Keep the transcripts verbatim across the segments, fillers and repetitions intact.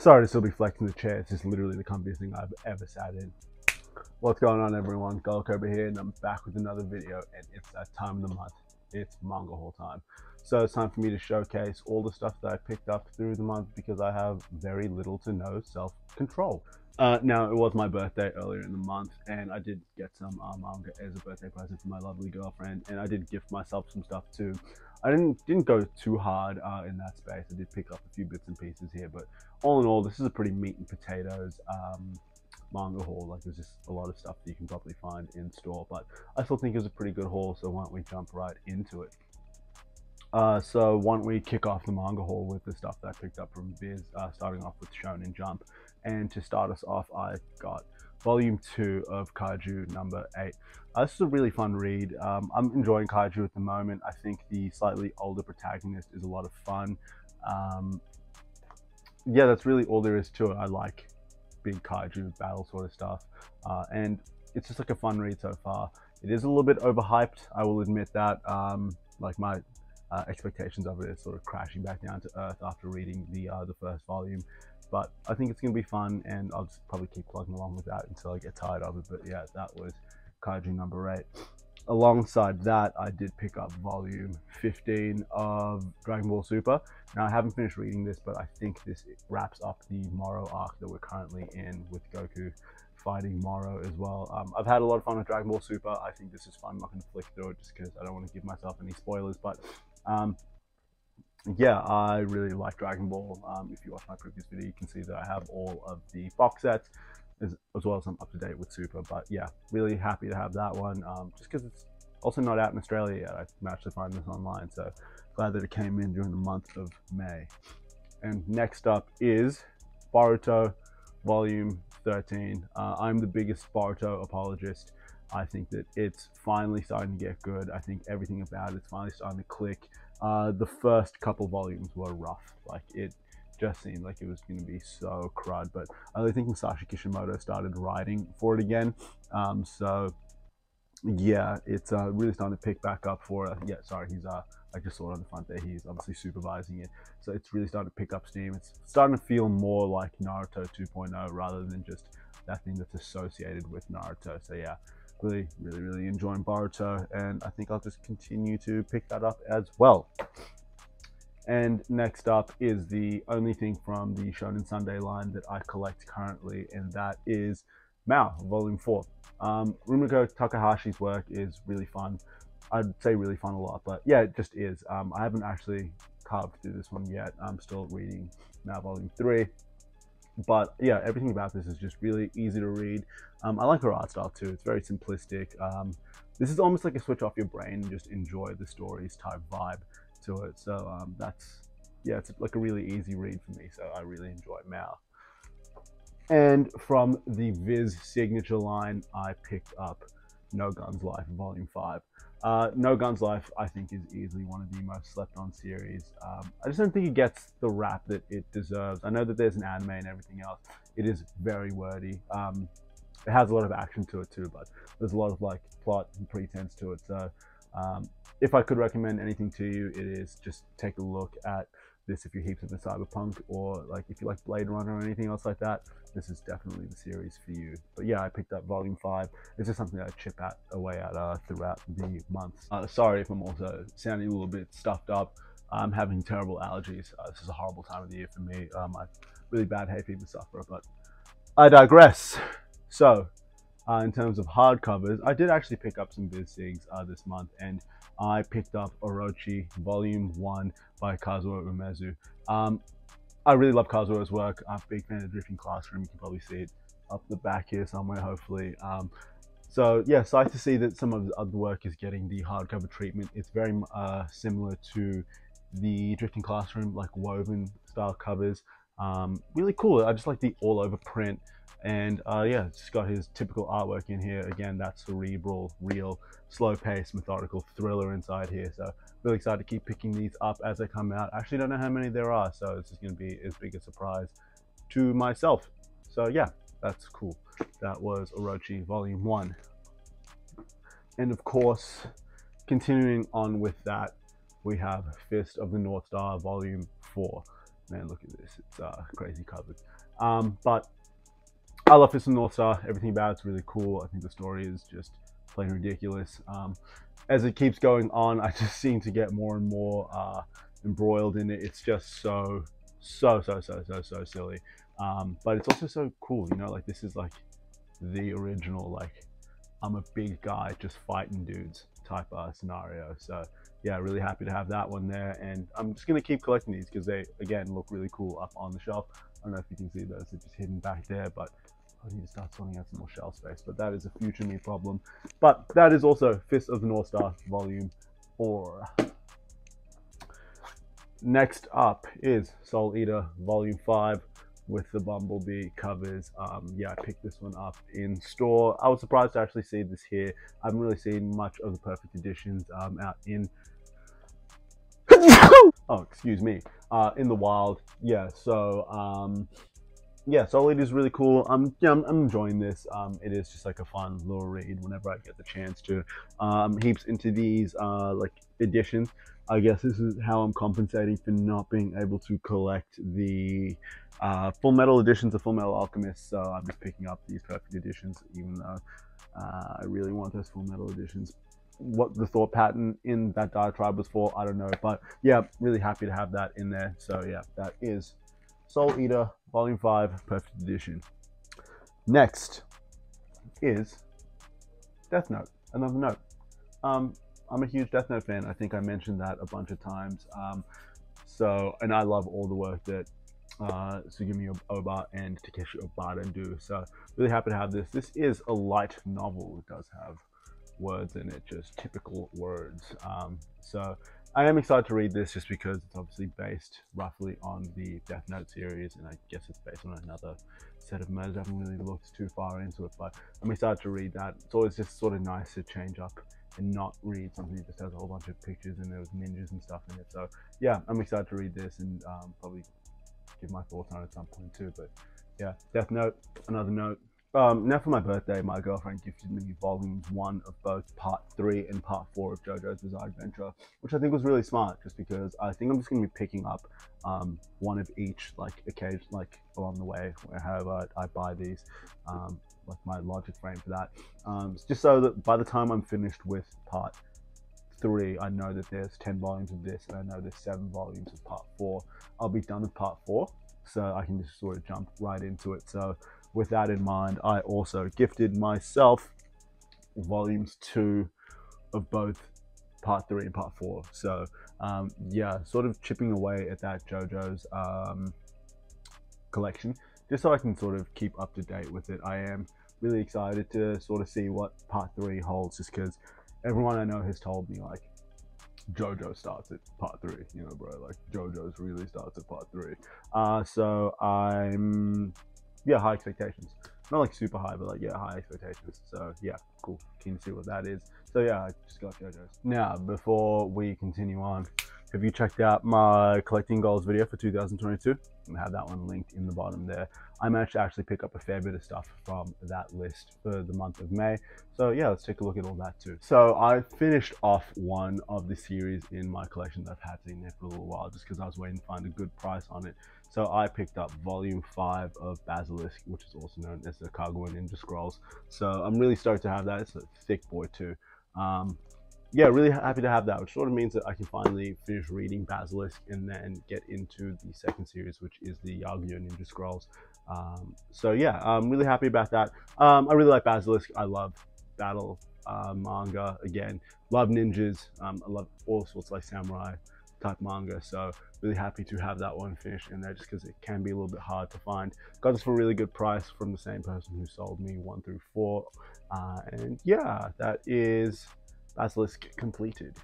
Sorry to still be flexing the chair, it's just literally the comfiest thing I've ever sat in. What's going on, everyone? Gold Cobra here, and I'm back with another video, and it's that time of the month. It's manga haul time. So it's time for me to showcase all the stuff that I picked up through the month because I have very little to no self-control. Uh, now, it was my birthday earlier in the month, and I did get some uh, manga as a birthday present for my lovely girlfriend, and I did gift myself some stuff too. I didn't didn't go too hard uh, in that space. I did pick up a few bits and pieces here, but all in all, this is a pretty meat and potatoes um, manga haul. Like, there's just a lot of stuff that you can probably find in store, but I still think it was a pretty good haul, so why don't we jump right into it. Uh, so why don't we kick off the manga haul with the stuff that I picked up from Viz, uh, starting off with Shonen Jump. And to start us off, I got volume two of Kaiju number eight. Uh, this is a really fun read. Um, I'm enjoying Kaiju at the moment. I think the slightly older protagonist is a lot of fun. Um, yeah, that's really all there is to it. I like big Kaiju battle sort of stuff. Uh, and it's just like a fun read so far. It is a little bit overhyped, I will admit that. Um, like my uh, expectations of it is sort of crashing back down to earth after reading the, uh, the first volume. But I think it's going to be fun, and I'll just probably keep plugging along with that until I get tired of it. But yeah, that was Kaiju number eight. Alongside that, I did pick up volume fifteen of Dragon Ball Super. Now, I haven't finished reading this, but I think this wraps up the Moro arc that we're currently in, with Goku fighting Moro as well. Um, I've had a lot of fun with Dragon Ball Super. I think this is fun. I'm not going to flick through it just because I don't want to give myself any spoilers. But... Um, yeah, I really like Dragon Ball. Um, if you watch my previous video, you can see that I have all of the box sets, as, as well as I'm up to date with Super. But yeah, really happy to have that one, um, just because it's also not out in Australia yet. I can actually find this online, so glad that it came in during the month of May. And next up is Boruto volume thirteen. Uh, I'm the biggest Boruto apologist. I think that it's finally starting to get good. I think everything about it's finally starting to click. Uh, the first couple volumes were rough. Like, it just seemed like it was going to be so crud, but I really think Masashi Kishimoto started writing for it again. Um, so yeah, it's uh, really starting to pick back up for it. Yeah, sorry, he's uh, I just saw it on the front there. He's obviously supervising it, so it's really starting to pick up steam. It's starting to feel more like Naruto two point oh rather than just that thing that's associated with Naruto. So yeah. Really, really, really enjoying Boruto, and I think I'll just continue to pick that up as well. And next up is the only thing from the Shonen Sunday line that I collect currently, and that is Mao, volume four. Um, Rumiko Takahashi's work is really fun. I'd say really fun a lot, but yeah, it just is. Um, I haven't actually carved through this one yet. I'm still reading Mao volume three. But yeah, everything about this is just really easy to read. Um, I like her art style too. It's very simplistic. Um, this is almost like a switch off your brain and just enjoy the stories type vibe to it. So um, that's, yeah, it's like a really easy read for me. So I really enjoy Mao. And from the Viz signature line, I picked up No Guns Life, volume five. Uh, No Guns Life, I think, is easily one of the most slept on series. Um, I just don't think it gets the rap that it deserves. I know that there's an anime and everything else. It is very wordy. Um, it has a lot of action to it too, but there's a lot of like plot and pretense to it. So um, if I could recommend anything to you, it is just take a look at this if you're heaps into cyberpunk, or like if you like Blade Runner or anything else like that. This is definitely the series for you. But yeah, I picked up volume five. This is something that I chip at, away at uh, throughout the months. Uh, sorry if I'm also sounding a little bit stuffed up. I'm having terrible allergies. Uh, this is a horrible time of the year for me. Um, I'm really bad hay fever sufferer, but I digress. So uh, in terms of hardcovers, I did actually pick up some Viz things uh, this month, and I picked up Orochi volume one by Kazuo Umezu. Um, I really love Kazuo's work. I'm a big fan of Drifting Classroom. You can probably see it up the back here somewhere, hopefully. Um, so yeah, excited to see that some of the other work is getting the hardcover treatment. It's very uh, similar to the Drifting Classroom, like woven style covers. Um, really cool. I just like the all over print. And uh, yeah, it's got his typical artwork in here. Again, that cerebral, real, slow paced, methodical thriller inside here. So really excited to keep picking these up as they come out. I actually don't know how many there are, so it's just going to be as big a surprise to myself. So yeah, that's cool. That was Orochi volume one. And of course, continuing on with that, we have Fist of the North Star volume four. Man, look at this, it's uh, crazy covered. Um, but I love Fist of the North Star. Everything about it's really cool. I think the story is just plain ridiculous. Um, as it keeps going on, I just seem to get more and more uh, embroiled in it. It's just so, so, so, so, so, so silly. Um, but it's also so cool, you know, like this is like the original, like I'm a big guy just fighting dudes type uh, scenario. So yeah, really happy to have that one there. And I'm just going to keep collecting these because they, again, look really cool up on the shelf. I don't know if you can see those, they're just hidden back there, but I need to start sorting out some more shelf space, but that is a future me problem. But that is also Fist of the North Star Volume four. Next up is Soul Eater Volume five with the Bumblebee covers. Um, yeah, I picked this one up in store. I was surprised to actually see this here. I haven't really seen much of the Perfect Editions um, out in... oh, excuse me. Uh, in the wild. Yeah, so... Um, yeah, Soul Eater is really cool. Um, yeah, I'm, I'm enjoying this. Um, it is just like a fun little read whenever I get the chance to. Um, heaps into these uh, like editions. I guess this is how I'm compensating for not being able to collect the uh, Full Metal editions of Full Metal Alchemist. So I'm just picking up these Perfect editions, even though uh, I really want those Full Metal editions. What the thought pattern in that diatribe was for, I don't know. But yeah, really happy to have that in there. So yeah, that is Soul Eater Volume five Perfect Edition. Next is Death Note, another note. Um, I'm a huge Death Note fan. I think I mentioned that a bunch of times. Um, so, and I love all the work that uh, Tsugumi Oba and Takeshi Oba do. So, really happy to have this. This is a light novel. It does have words in it, just typical words. Um, so, I am excited to read this just because it's obviously based roughly on the Death Note series, and I guess it's based on another set of murders. I haven't really looked too far into it, but I'm excited to read that. It's always just sort of nice to change up and not read something that just has a whole bunch of pictures and there was ninjas and stuff in it. So yeah, I'm excited to read this and um, probably give my thoughts on it at some point too. But yeah, Death Note, another note. Um, now for my birthday, my girlfriend gifted me volumes one of both part three and part four of JoJo's Bizarre Adventure, which I think was really smart just because I think I'm just going to be picking up um, one of each, like occasion, like along the way, wherever I, I buy these, um, like my logic frame for that, um, just so that by the time I'm finished with part three, I know that there's ten volumes of this and I know there's seven volumes of part four. I'll be done with part four, so I can just sort of jump right into it. So with that in mind, I also gifted myself volumes two of both part three and part four. So um, yeah, sort of chipping away at that JoJo's um, collection, just so I can sort of keep up to date with it. I am really excited to sort of see what part three holds, just because everyone I know has told me like, JoJo starts at part three, you know, bro, like JoJo's really starts at part three. Uh, so I'm, yeah, high expectations. Not like super high, but like, yeah, high expectations. So yeah, cool. Keen to see what that is. So yeah, I just got JoJo's. Now, before we continue on, have you checked out my collecting goals video for two thousand twenty-two? I'm gonna have that one linked in the bottom there. I managed to actually pick up a fair bit of stuff from that list for the month of May. So yeah, let's take a look at all that too. So I finished off one of the series in my collection that I've had sitting there for a little while, just because I was waiting to find a good price on it. So I picked up volume five of Basilisk, which is also known as the Kaguya Ninja Scrolls. So I'm really stoked to have that. It's a thick boy too. Um, yeah, really happy to have that, which sort of means that I can finally finish reading Basilisk and then get into the second series, which is the Kaguya Ninja Scrolls. Um, so yeah, I'm really happy about that. Um, I really like Basilisk. I love battle uh, manga. Again, love ninjas. Um, I love all sorts of like samurai type manga. So really happy to have that one finished in there just because it can be a little bit hard to find. Got this for a really good price from the same person who sold me one through four. Uh, and yeah, that is Basilisk completed.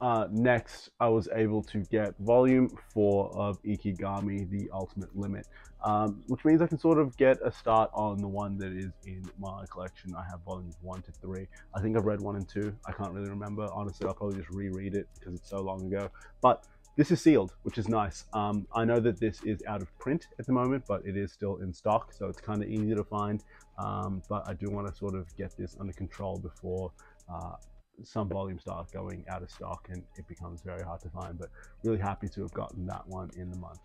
Uh, next, I was able to get volume four of Ikigami, The Ultimate Limit, um, which means I can sort of get a start on the one that is in my collection. I have volumes one to three. I think I've read one and two. I can't really remember. Honestly, I'll probably just reread it because it's so long ago. But this is sealed, which is nice. Um, I know that this is out of print at the moment, but it is still in stock, so it's kind of easy to find. Um, but I do want to sort of get this under control before uh, some volumes start going out of stock and it becomes very hard to find, but really happy to have gotten that one in the month.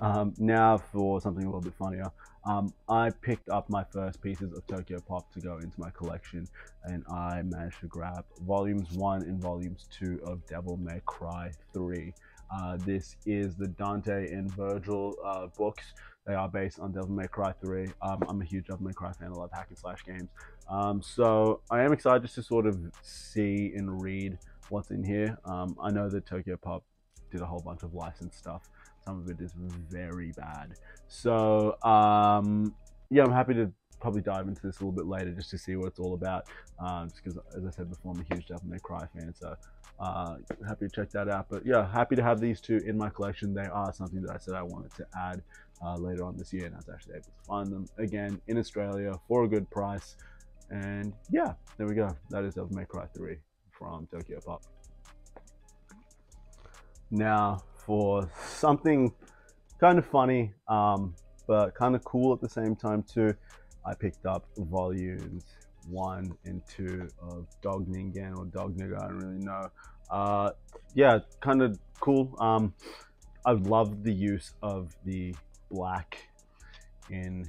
um, now for something a little bit funnier. Um, I picked up my first pieces of Tokyo Pop to go into my collection, and I managed to grab volumes one and volumes two of Devil May Cry three. Uh, this is the Dante and Virgil uh, books. They are based on Devil May Cry three. Um, I'm a huge Devil May Cry fan. I love hack and slash games. Um, so I am excited just to sort of see and read what's in here. Um, I know that Tokyo Pop did a whole bunch of licensed stuff. Some of it is very bad. So um, yeah, I'm happy to probably dive into this a little bit later just to see what it's all about. Um, just because, as I said before, I'm a huge Devil May Cry fan. So uh, happy to check that out. But yeah, happy to have these two in my collection. They are something that I said I wanted to add uh, later on this year, and I was actually able to find them again in Australia for a good price. And yeah, there we go. That is Devil May Cry three from Tokyo Pop. Now for something kind of funny, um, but kind of cool at the same time too, I picked up volumes one and two of Dog Ningen, or Dog Ningen, I don't really know. Uh, yeah, kind of cool. Um, I love the use of the black in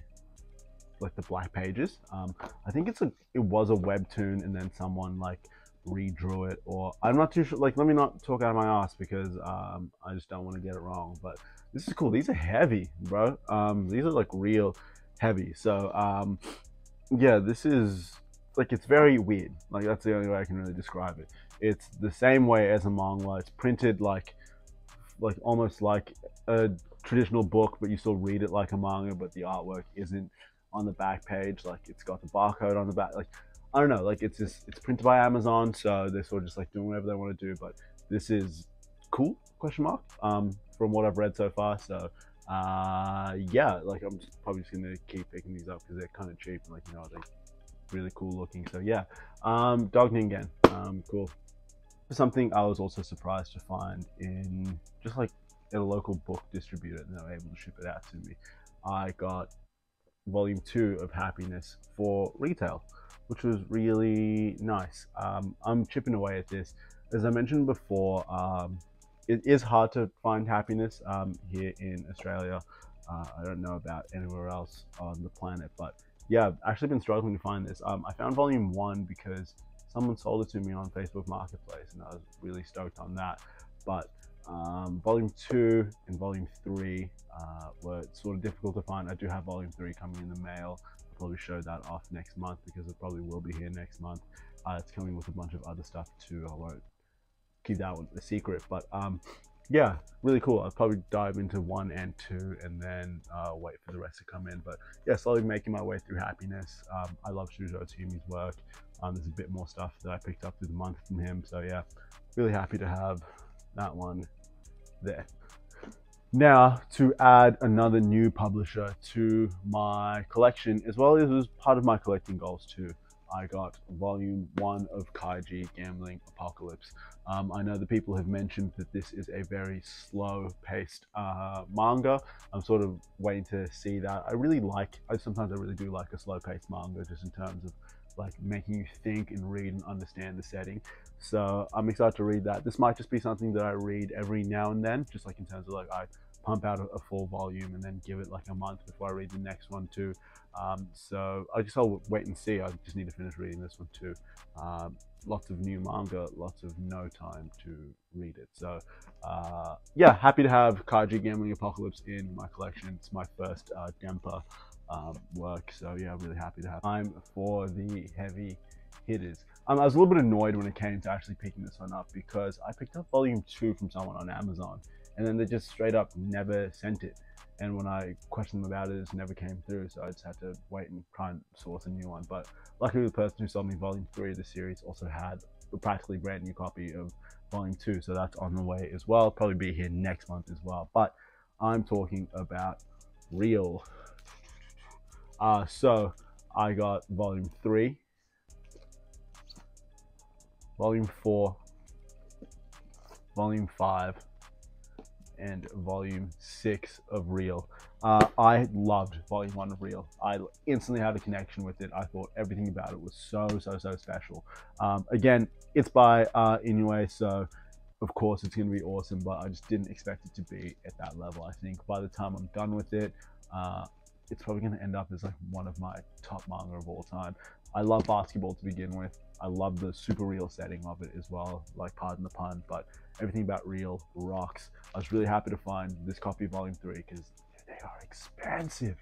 like the black pages. Um, I think it's a, it was a webtoon, and then someone like redrew it, or I'm not too sure. Like, let me not talk out of my ass because um, I just don't want to get it wrong. But this is cool. These are heavy, bro. Um, these are like real heavy. So um yeah, this is like, it's very weird. Like, that's the only way I can really describe it. It's the same way as a manga. It's printed like like almost like a traditional book, but you still read it like a manga, but the artwork isn't on the back page. Like, it's got the barcode on the back. Like, I don't know, like, it's just, it's printed by Amazon, so they're sort of just like doing whatever they want to do. But this is cool, question mark, um from what I've read so far. So uh yeah, like, I'm just probably just gonna keep picking these up because they're kind of cheap and, like, you know, they're really cool looking. So yeah, um Dog Ningen, um cool. Something I was also surprised to find in just like at a local book distributor, and they were able to ship it out to me. I got volume two of Happiness for retail, which was really nice. um I'm chipping away at this. As I mentioned before, um it is hard to find Happiness um, here in Australia. Uh, I don't know about anywhere else on the planet, but yeah, I've actually been struggling to find this. Um, I found volume one because someone sold it to me on Facebook Marketplace, and I was really stoked on that. But um, volume two and volume three uh, were sort of difficult to find. I do have volume three coming in the mail. I'll probably show that off next month because it probably will be here next month. Uh, it's coming with a bunch of other stuff too. I won't keep that one a secret, but um yeah, really cool. I'll probably dive into one and two and then uh wait for the rest to come in. But yeah, slowly making my way through Happiness. um I love Shujo Tsumi's work. Um there's a bit more stuff that I picked up through the month from him, so yeah, really happy to have that one there. Now to add another new publisher to my collection, as well as as part of my collecting goals too, I got volume one of Kaiji Gambling Apocalypse. Um, I know the people have mentioned that this is a very slow-paced uh, manga. I'm sort of waiting to see that. I really like, I, sometimes I really do like a slow-paced manga, just in terms of like making you think and read and understand the setting. So I'm excited to read that. This might just be something that I read every now and then, just like in terms of like, I pump out a full volume and then give it like a month before I read the next one too. Um, so I just, I'll wait and see. I just need to finish reading this one too. Um, lots of new manga, lots of no time to read it. So uh, yeah, happy to have Kaiji Gambling Apocalypse in my collection. It's my first uh, Dempa um, work. So yeah, I'm really happy to have time for the heavy hitters. Um, I was a little bit annoyed when it came to actually picking this one up because I picked up volume two from someone on Amazon, and then they just straight up never sent it. And when I questioned them about it, it never came through. So I just had to wait and try and source a new one. But luckily the person who sold me volume three of the series also had a practically brand new copy of volume two. So that's on the way as well. Probably be here next month as well. But I'm talking about Real. Uh, so I got volume three, volume four, volume five, and volume six of Real. Uh, I loved volume one of Real. I instantly had a connection with it. I thought everything about it was so, so, so special. Um, again, it's by uh, Inoue, so of course it's going to be awesome, but I just didn't expect it to be at that level. I think by the time I'm done with it, uh, it's probably going to end up as like one of my top manga of all time. I love basketball to begin with. I love the super real setting of it as well, like pardon the pun, but everything about Real rocks. I was really happy to find this copy of volume three because they are expensive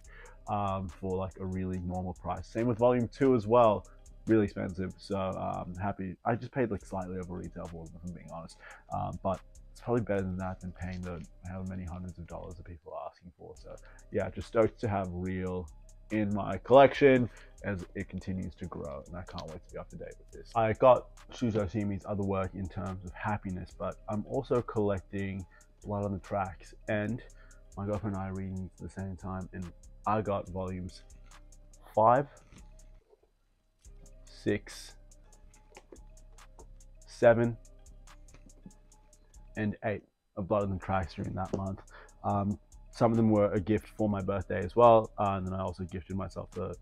um, for like a really normal price. Same with volume two as well, really expensive. So I'm um, happy. I just paid like slightly over retail for them, if I'm being honest, um, but it's probably better than that than paying the however many hundreds of dollars that people are asking for. So yeah, just stoked to have Real in my collection as it continues to grow, and I can't wait to be up to date with this. I got Shuzo Shimi's other work in terms of Happiness, but I'm also collecting Blood on the Tracks, and my girlfriend and I are reading at the same time, and I got volumes five, six, seven, and eight of Blood on the Tracks during that month. Um, some of them were a gift for my birthday as well, uh, and then I also gifted myself the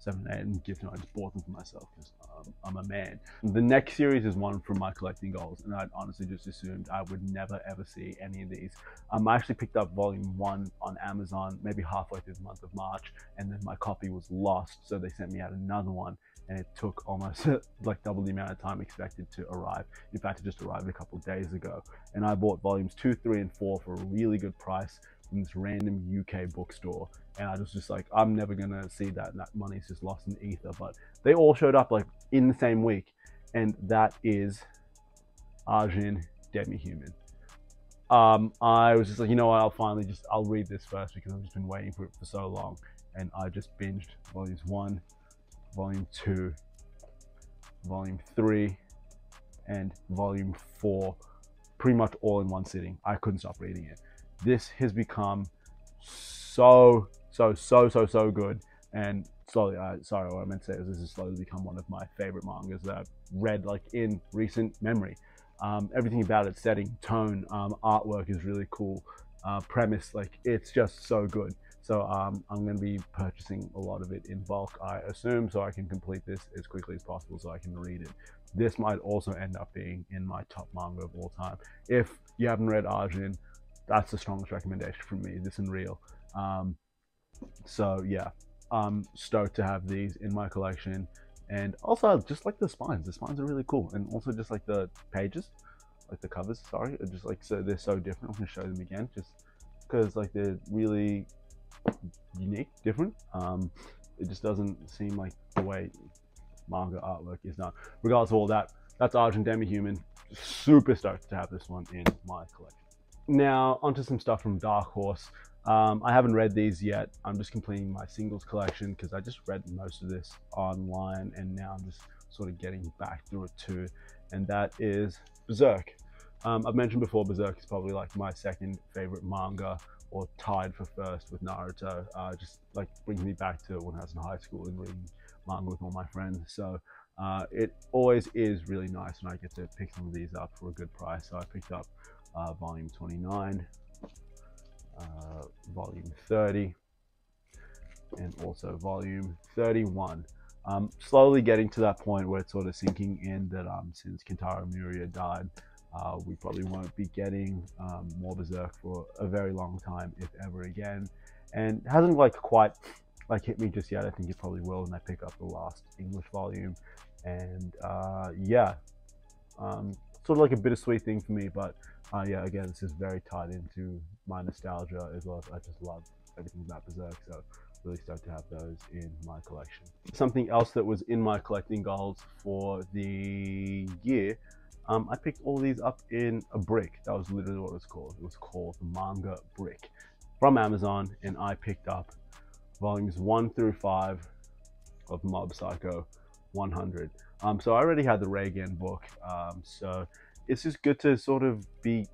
seven, eight, and gift, and I just bought them for myself because um, I'm a man. The next series is one from my collecting goals, and I'd honestly just assumed I would never ever see any of these. Um, I actually picked up volume one on Amazon maybe halfway through the month of March, and then my copy was lost, so they sent me out another one, and it took almost like double the amount of time expected to arrive. In fact, it just arrived a couple of days ago, and I bought volumes two, three, and four for a really good price from this random U K bookstore. And I was just like, I'm never gonna see that, and that money's just lost in the ether. But they all showed up like in the same week, and that is Arjun Demihuman. Um, I was just like, you know what, I'll finally just, I'll read this first because I've just been waiting for it for so long. And I just binged volumes one, volume two, volume three, and volume four, pretty much all in one sitting. I couldn't stop reading it. This has become so, so, so, so, so good. And slowly, uh, sorry, what I meant to say is this has slowly become one of my favorite mangas that I've read like in recent memory. Um, everything about it, setting, tone, um, artwork is really cool. Uh, premise, like it's just so good. So um, I'm going to be purchasing a lot of it in bulk, I assume, so I can complete this as quickly as possible so I can read it. This might also end up being in my top manga of all time. If you haven't read Arjun, that's the strongest recommendation from me, this and Real. Um, so yeah, I'm stoked to have these in my collection. And also just like the spines, the spines are really cool. And also just like the pages, like the covers, sorry, are just like, so they're so different. I'm gonna show them again, just because like they're really unique, different. Um, it just doesn't seem like the way manga artwork is done. Regardless of all that, that's Arjun Demihuman. Super stoked to have this one in my collection. Now onto some stuff from Dark Horse. Um, I haven't read these yet. I'm just completing my singles collection because I just read most of this online, and now I'm just sort of getting back through it too. And that is Berserk. Um, I've mentioned before, Berserk is probably like my second favorite manga, or tied for first with Naruto. Uh, just like brings me back to when I was in high school and reading manga with all my friends. So uh, it always is really nice when I get to pick some of these up for a good price. So I picked up Uh, volume twenty-nine, uh, volume thirty, and also volume thirty-one. Um, slowly getting to that point where it's sort of sinking in that um, since Kentaro Miura died, uh, we probably won't be getting um, more Berserk for a very long time, if ever again. And it hasn't like quite like hit me just yet. I think it probably will when I pick up the last English volume. And uh, yeah, um, sort of like a bittersweet thing for me, but Uh, yeah, again, this is very tied into my nostalgia as well as I just love everything about Berserk, so really stoked to have those in my collection. Something else that was in my collecting goals for the year, um, I picked all these up in a brick. That was literally what it was called. It was called Manga Brick from Amazon, and I picked up volumes one through five of Mob Psycho one hundred. Um, so I already had the Reigen book, um, so it's just good to sort of be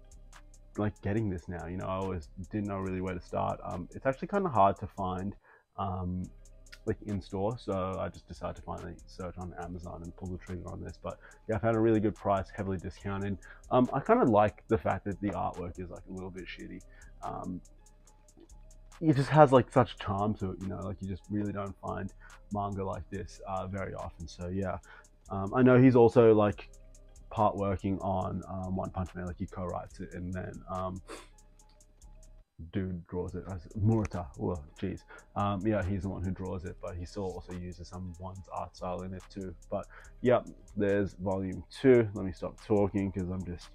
like getting this now, you know. I always didn't know really where to start. Um, it's actually kind of hard to find um, like in store, so I just decided to finally search on Amazon and pull the trigger on this. But yeah, I found a really good price, heavily discounted. Um, I kind of like the fact that the artwork is like a little bit shitty. Um, it just has like such charm to it, you know, like you just really don't find manga like this uh, very often. So yeah, um, I know he's also like part working on um, One Punch Man. Like, he co-writes it, and then um, dude draws it. Murata, oh jeez. Um, yeah, he's the one who draws it, but he still also uses someone's art style in it too. But yeah, there's volume two. Let me stop talking because I'm just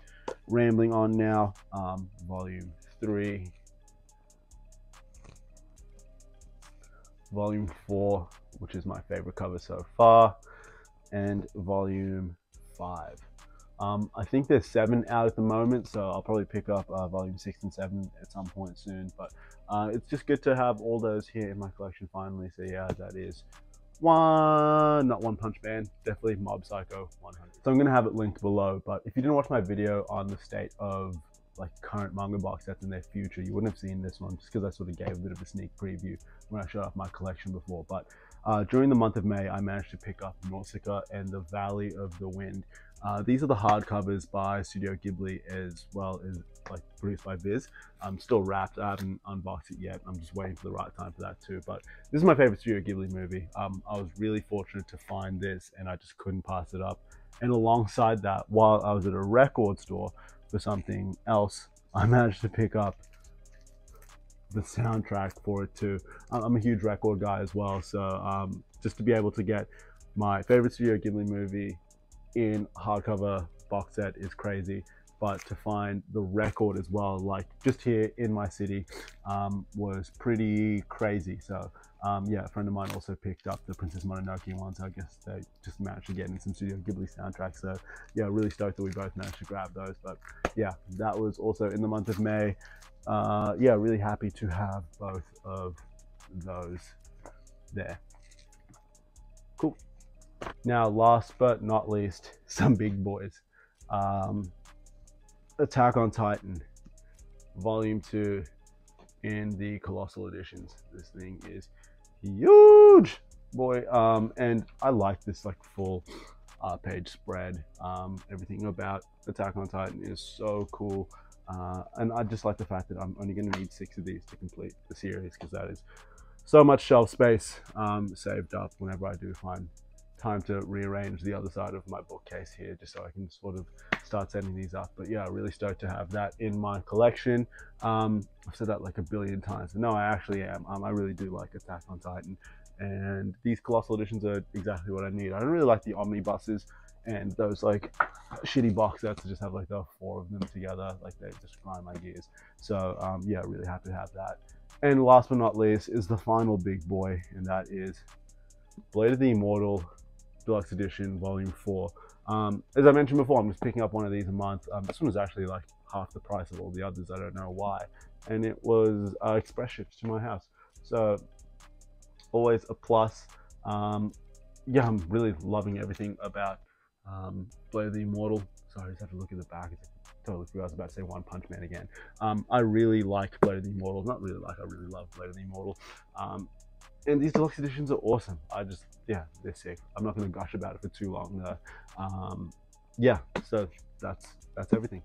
rambling on now. Um, volume three. Volume four, which is my favorite cover so far, and volume five. Um, I think there's seven out at the moment, so I'll probably pick up uh, volume six and seven at some point soon, but uh, it's just good to have all those here in my collection finally. So yeah, that is one, not One Punch Man, definitely Mob Psycho one hundred. So I'm gonna have it linked below, but if you didn't watch my video on the state of like current manga box sets in their future, you wouldn't have seen this one just because I sort of gave a bit of a sneak preview when I showed off my collection before. But uh, during the month of May, I managed to pick up Nausicaa and the Valley of the Wind. Uh, these are the hardcovers by Studio Ghibli, as well as like produced by Viz. I'm still wrapped. I haven't unboxed it yet. I'm just waiting for the right time for that too. But this is my favorite Studio Ghibli movie. Um, I was really fortunate to find this, and I just couldn't pass it up. And alongside that, while I was at a record store for something else, I managed to pick up the soundtrack for it too. I'm a huge record guy as well, so um, just to be able to get my favorite Studio Ghibli movie in hardcover box set is crazy, but to find the record as well, like just here in my city, um, was pretty crazy. So um, yeah, a friend of mine also picked up the Princess Mononoke one, so I guess they just managed to get in some Studio Ghibli soundtracks. So yeah, really stoked that we both managed to grab those. But yeah, that was also in the month of May. Uh, yeah, really happy to have both of those there. Cool. Now, last but not least, some big boys. Um, Attack on Titan, volume two in the Colossal editions. This thing is huge, boy. Um, and I like this like full uh, page spread. Um, everything about Attack on Titan is so cool. Uh, and I just like the fact that I'm only gonna need six of these to complete the series, because that is so much shelf space um, saved up whenever I do find time to rearrange the other side of my bookcase here, just so I can sort of start setting these up. But yeah, really stoked to have that in my collection. Um, I've said that like a billion times, but no, I actually am. Um, I really do like Attack on Titan, and these Colossal editions are exactly what I need. I don't really like the omnibuses and those like shitty box sets to just have like the four of them together, like they just grind my gears. So um, yeah, really happy to have that. And last but not least is the final big boy, and that is Blade of the Immortal Deluxe Edition Volume four. Um, as I mentioned before, I'm just picking up one of these a month. Um, this one was actually like half the price of all the others. I don't know why. And it was uh, express shipped to my house. So always a plus. Um, yeah, I'm really loving everything about um, Blade of the Immortal. Sorry, I just have to look at the back. I totally forgot I was about to say One Punch Man again. Um, I really like Blade of the Immortal. Not really like, I really love Blade of the Immortal. Um, And these deluxe editions are awesome. I just, yeah, they're sick. I'm not going to gush about it for too long though. Um, yeah, so that's that's everything.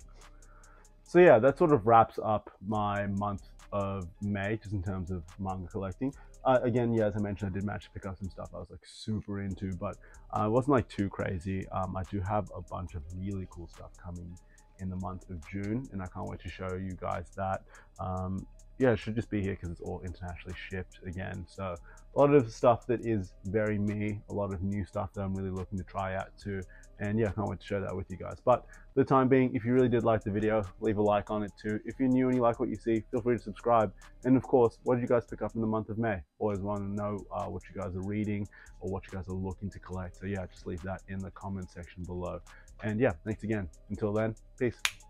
So yeah, that sort of wraps up my month of May, just in terms of manga collecting. Uh, again, yeah, as I mentioned, I did manage to pick up some stuff I was like super into, but uh, I wasn't like too crazy. Um, I do have a bunch of really cool stuff coming in the month of June, and I can't wait to show you guys that. Um, yeah, it should just be here because it's all internationally shipped again. So a lot of stuff that is very me, a lot of new stuff that I'm really looking to try out too. And yeah, I can't wait to share that with you guys. But for the time being, if you really did like the video, leave a like on it too. If you're new and you like what you see, feel free to subscribe. And of course, what did you guys pick up in the month of May? Always want to know uh, what you guys are reading or what you guys are looking to collect. So yeah, just leave that in the comment section below. And yeah, thanks again. Until then, peace.